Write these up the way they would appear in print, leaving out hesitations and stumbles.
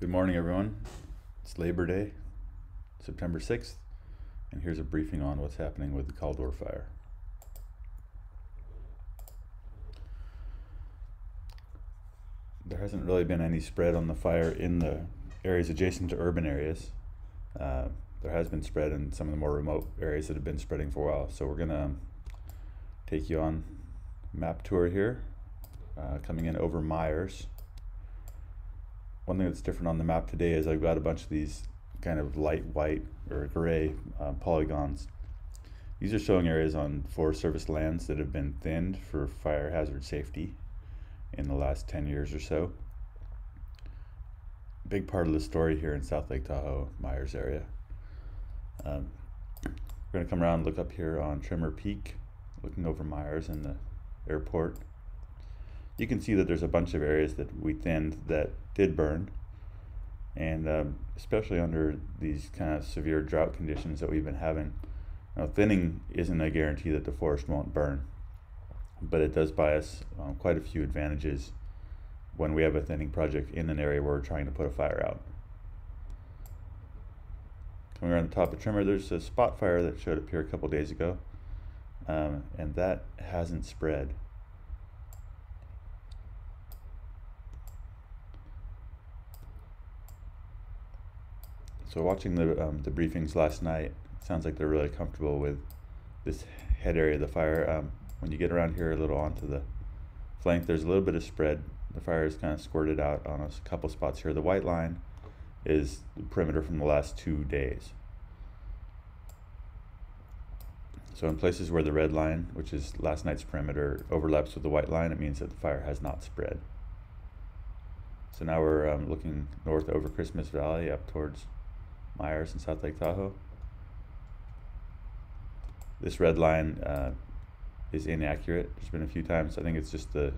Good morning, everyone. It's Labor Day, September 6th, and here's a briefing on what's happening with the Caldor Fire. There hasn't really been any spread on the fire in the areas adjacent to urban areas. There has been spread in some of the more remote areas that have been spreading for a while. So we're gonna take you on a map tour here, coming in over Meyers. One thing that's different on the map today is I've got a bunch of these kind of light white or gray polygons. These are showing areas on Forest Service lands that have been thinned for fire hazard safety in the last 10 years or so. Big part of the story here in South Lake Tahoe, Meyers area. We're going to come around and look up here on Trimmer Peak, looking over Meyers and the airport. You can see that there's a bunch of areas that we thinned that did burn, and especially under these kind of severe drought conditions that we've been having. Now, thinning isn't a guarantee that the forest won't burn, but it does buy us quite a few advantages when we have a thinning project in an area where we're trying to put a fire out. Coming around the top of Trimmer, there's a spot fire that showed up here a couple days ago, and that hasn't spread. So watching the briefings last night, it sounds like they're really comfortable with this head area of the fire. When you get around here a little onto the flank, there's a little bit of spread. The fire is kind of squirted out on a couple spots here. The white line is the perimeter from the last 2 days. So in places where the red line, which is last night's perimeter, overlaps with the white line, it means that the fire has not spread. So now we're looking north over Christmas Valley up towards Meyers and South Lake Tahoe. This red line is inaccurate. There's been a few times. I think it's just the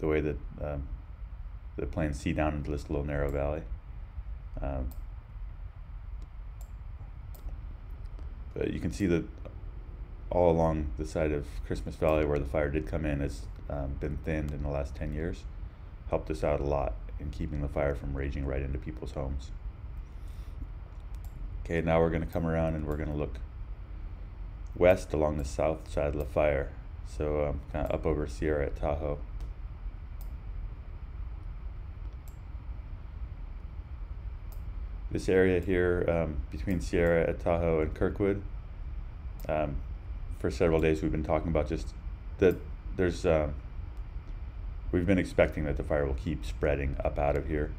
way that the planes see down into this little narrow valley. But you can see that all along the side of Christmas Valley where the fire did come in has been thinned in the last 10 years. Helped us out a lot in keeping the fire from raging right into people's homes. Okay, now we're going to come around and we're going to look west along the south side of the fire, so kind of up over Sierra at Tahoe. This area here between Sierra at Tahoe and Kirkwood, for several days we've been talking about just that there's, we've been expecting that the fire will keep spreading up out of here,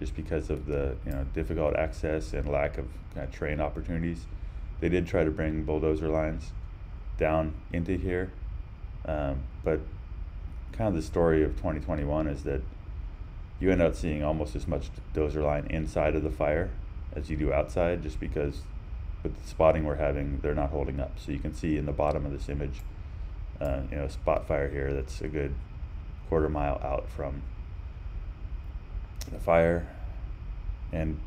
just because of the difficult access and lack of kind of terrain opportunities. They did try to bring bulldozer lines down into here, but kind of the story of 2021 is that you end up seeing almost as much dozer line inside of the fire as you do outside, just because with the spotting we're having, they're not holding up. So you can see in the bottom of this image, a spot fire here that's a good quarter mile out from the fire, and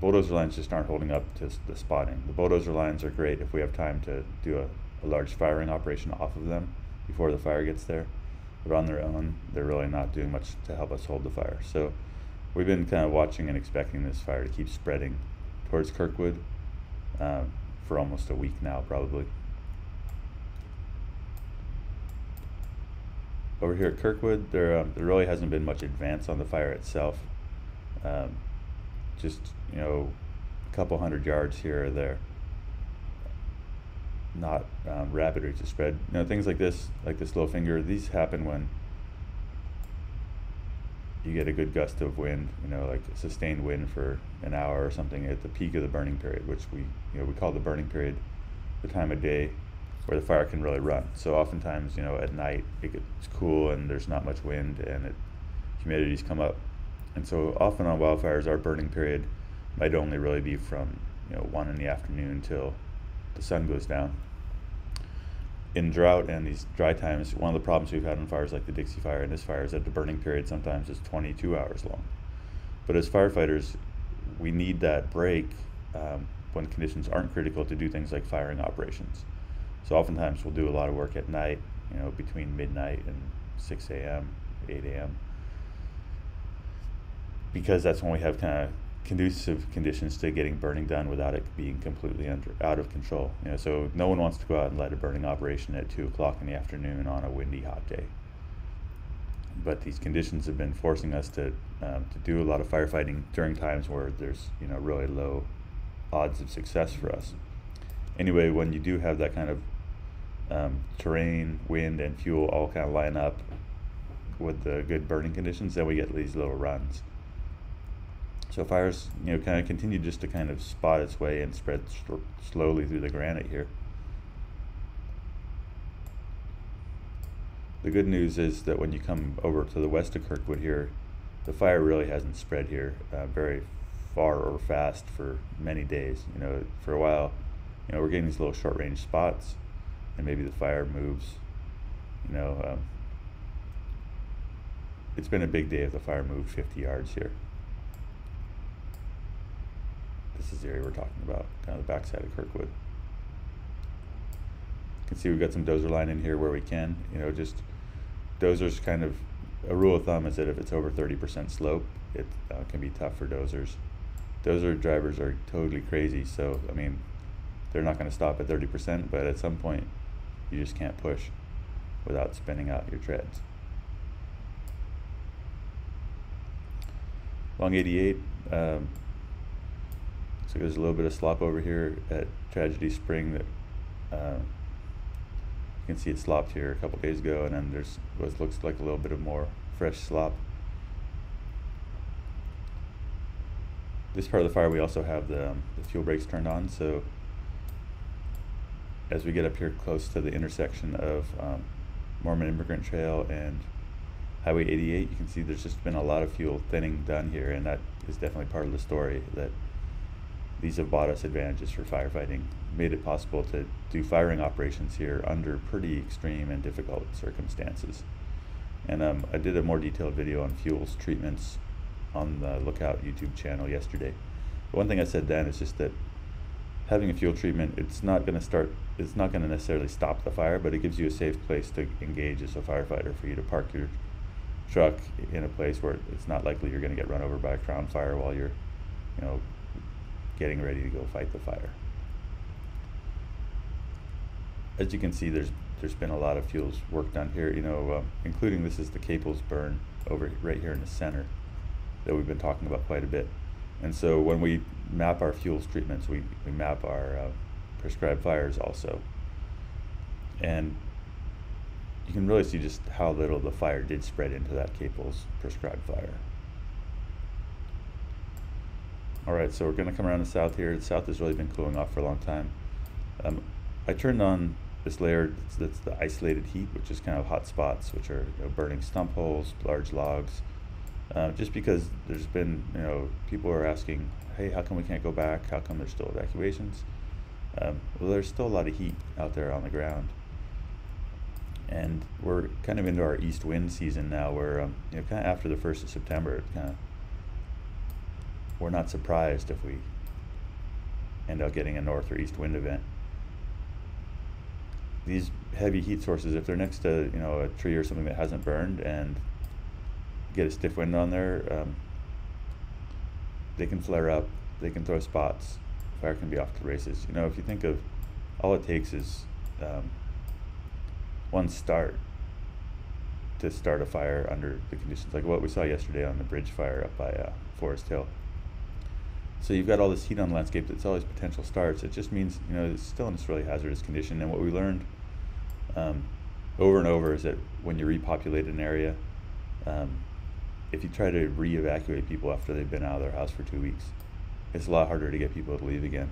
bulldozer lines just aren't holding up to the spotting. The bulldozer lines are great if we have time to do a large firing operation off of them before the fire gets there, but on their own they're really not doing much to help us hold the fire. So we've been kind of watching and expecting this fire to keep spreading towards Kirkwood for almost a week now probably. Over here at Kirkwood, there really hasn't been much advance on the fire itself. Just, a couple hundred yards here or there. Not rapid rates of spread. Things like this little finger, these happen when you get a good gust of wind, like a sustained wind for an hour or something at the peak of the burning period, which we call the burning period the time of day where the fire can really run. So oftentimes, at night it's cool and there's not much wind and humidities come up. And so often on wildfires, our burning period might only really be from 1 in the afternoon till the sun goes down. In drought and these dry times, one of the problems we've had on fires like the Dixie Fire and this fire is that the burning period sometimes is 22 hours long. But as firefighters, we need that break when conditions aren't critical to do things like firing operations. So oftentimes we'll do a lot of work at night, between midnight and 6 a.m., 8 a.m. because that's when we have kind of conducive conditions to getting burning done without it being completely out of control. You know, so no one wants to go out and light a burning operation at 2 o'clock in the afternoon on a windy, hot day. But these conditions have been forcing us to do a lot of firefighting during times where there's, you know, really low odds of success for us. Anyway, when you do have that kind of terrain, wind, and fuel all kind of line up with the good burning conditions, then we get these little runs. So fires, you know, kind of continue just to kind of spot its way and spread slowly through the granite here. The good news is that when you come over to the west of Kirkwood here, the fire really hasn't spread here very far or fast for many days. You know, for a while, you know, we're getting these little short-range spots, and maybe the fire moves. You know, it's been a big day if the fire moved 50 yards here. This is the area we're talking about, kind of the backside of Kirkwood. You can see we've got some dozer line in here where we can. You know, just dozers, kind of a rule of thumb is that if it's over 30% slope, it can be tough for dozers. Dozer drivers are totally crazy, so I mean, they're not going to stop at 30%, but at some point, you just can't push without spinning out your treads. Long 88. So there's a little bit of slop over here at Tragedy Spring that you can see it slopped here a couple days ago, and then there's what looks like a little bit of more fresh slop. This part of the fire we also have the fuel brakes turned on, so as we get up here close to the intersection of Mormon Immigrant Trail and Highway 88, you can see there's just been a lot of fuel thinning done here, and that is definitely part of the story, that these have bought us advantages for firefighting, made it possible to do firing operations here under pretty extreme and difficult circumstances. And I did a more detailed video on fuels treatments on the Lookout YouTube channel yesterday. But one thing I said then is just that having a fuel treatment, it's not going to necessarily stop the fire, but it gives you a safe place to engage as a firefighter, for you to park your truck in a place where it's not likely you're going to get run over by a crown fire while you're, you know, getting ready to go fight the fire. As you can see, there's been a lot of fuels work done here, you know, including this is the Caples burn over right here in the center that we've been talking about quite a bit. And so when we map our fuels treatments, we map our prescribed fires also. And you can really see just how little the fire did spread into that Caples prescribed fire. Alright, so we're going to come around the south here. The south has really been cooling off for a long time. I turned on this layer that's the isolated heat, which is kind of hot spots, which are, you know, burning stump holes, large logs, just because there's been, you know, people are asking, hey, how come we can't go back? How come there's still evacuations? Well, there's still a lot of heat out there on the ground. And we're kind of into our east wind season now, where, you know, kind of after the 1st of September, it kind of, we're not surprised if we end up getting a north or east wind event. These heavy heat sources, if they're next to, you know, a tree or something that hasn't burned and get a stiff wind on there, they can flare up, they can throw spots, fire can be off to the races. You know, if you think of, all it takes is one start to start a fire under the conditions like what we saw yesterday on the bridge fire up by Forest Hill. So you've got all this heat on the landscape that's always potential starts. It just means, you know, it's still in this really hazardous condition. And what we learned over and over is that when you repopulate an area, if you try to re-evacuate people after they've been out of their house for 2 weeks, it's a lot harder to get people to leave again.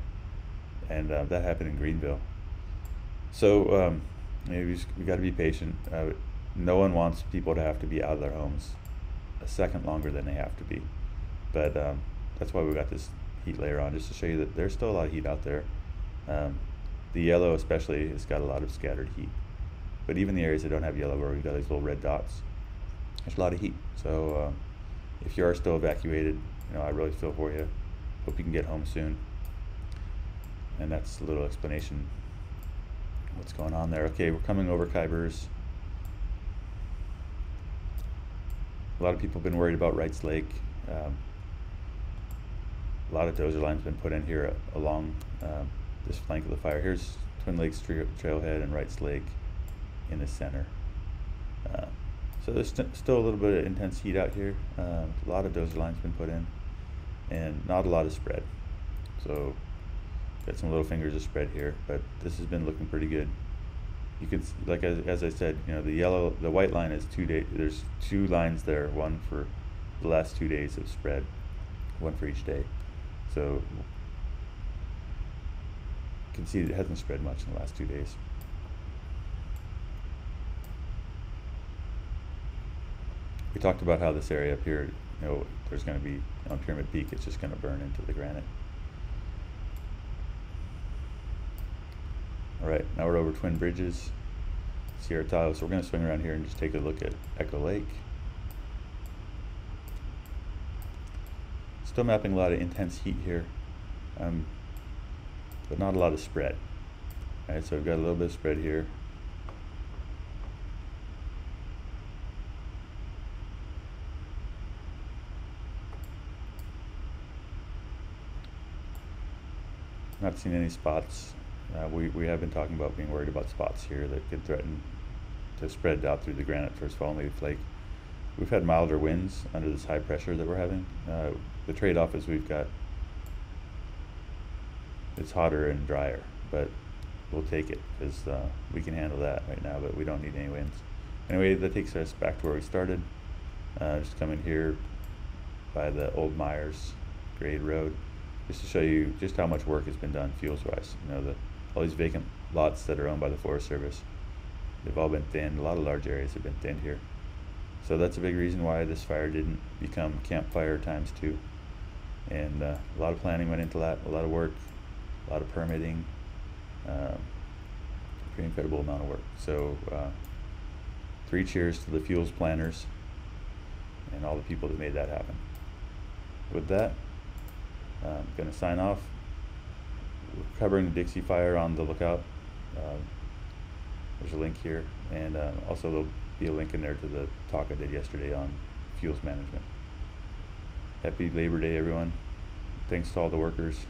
And that happened in Greenville. So you know, we've got to be patient. No one wants people to have to be out of their homes a second longer than they have to be. But that's why we've got this heat layer on, just to show you that there's still a lot of heat out there. The yellow especially has got a lot of scattered heat. But even the areas that don't have yellow, where we've got these little red dots, there's a lot of heat. So if you are still evacuated, you know, I really feel for you. Hope you can get home soon. And that's a little explanation of what's going on there. Okay, we're coming over Kyburz. A lot of people have been worried about Wright's Lake. A lot of dozer lines been put in here along this flank of the fire. Here's Twin Lakes Trailhead and Wright's Lake in the center. So there's still a little bit of intense heat out here. A lot of dozer lines been put in and not a lot of spread. So got some little fingers of spread here, but this has been looking pretty good. You can, like as I said, you know, the white line is 2 days. There's two lines there, one for the last 2 days of spread, one for each day. So you can see it hasn't spread much in the last 2 days. We talked about how this area up here, you know, there's going to be on Pyramid Peak, it's just going to burn into the granite. All right, now we're over Twin Bridges, Sierra at Tahoe. So we're going to swing around here and just take a look at Echo Lake. Still mapping a lot of intense heat here, but not a lot of spread. All right, so we've got a little bit of spread here. Not seen any spots. We have been talking about being worried about spots here that could threaten to spread out through the granite first of all and leaf lake. We've had milder winds under this high pressure that we're having. The trade-off is we've got, it's hotter and drier, but we'll take it because we can handle that right now, but we don't need any winds. Anyway, that takes us back to where we started. Just coming here by the Old Meyers Grade Road. Just to show you just how much work has been done fuels-wise. You know, all these vacant lots that are owned by the Forest Service, they've all been thinned. A lot of large areas have been thinned here. So that's a big reason why this fire didn't become campfire ×2. And a lot of planning went into that, a lot of work, a lot of permitting, pretty incredible amount of work. So three cheers to the fuels planners and all the people that made that happen. With that, I'm going to sign off. We're covering the Dixie Fire on the Lookout. There's a link here, and also there'll be a link in there to the talk I did yesterday on fuels management. Happy Labor Day, everyone. Thanks to all the workers.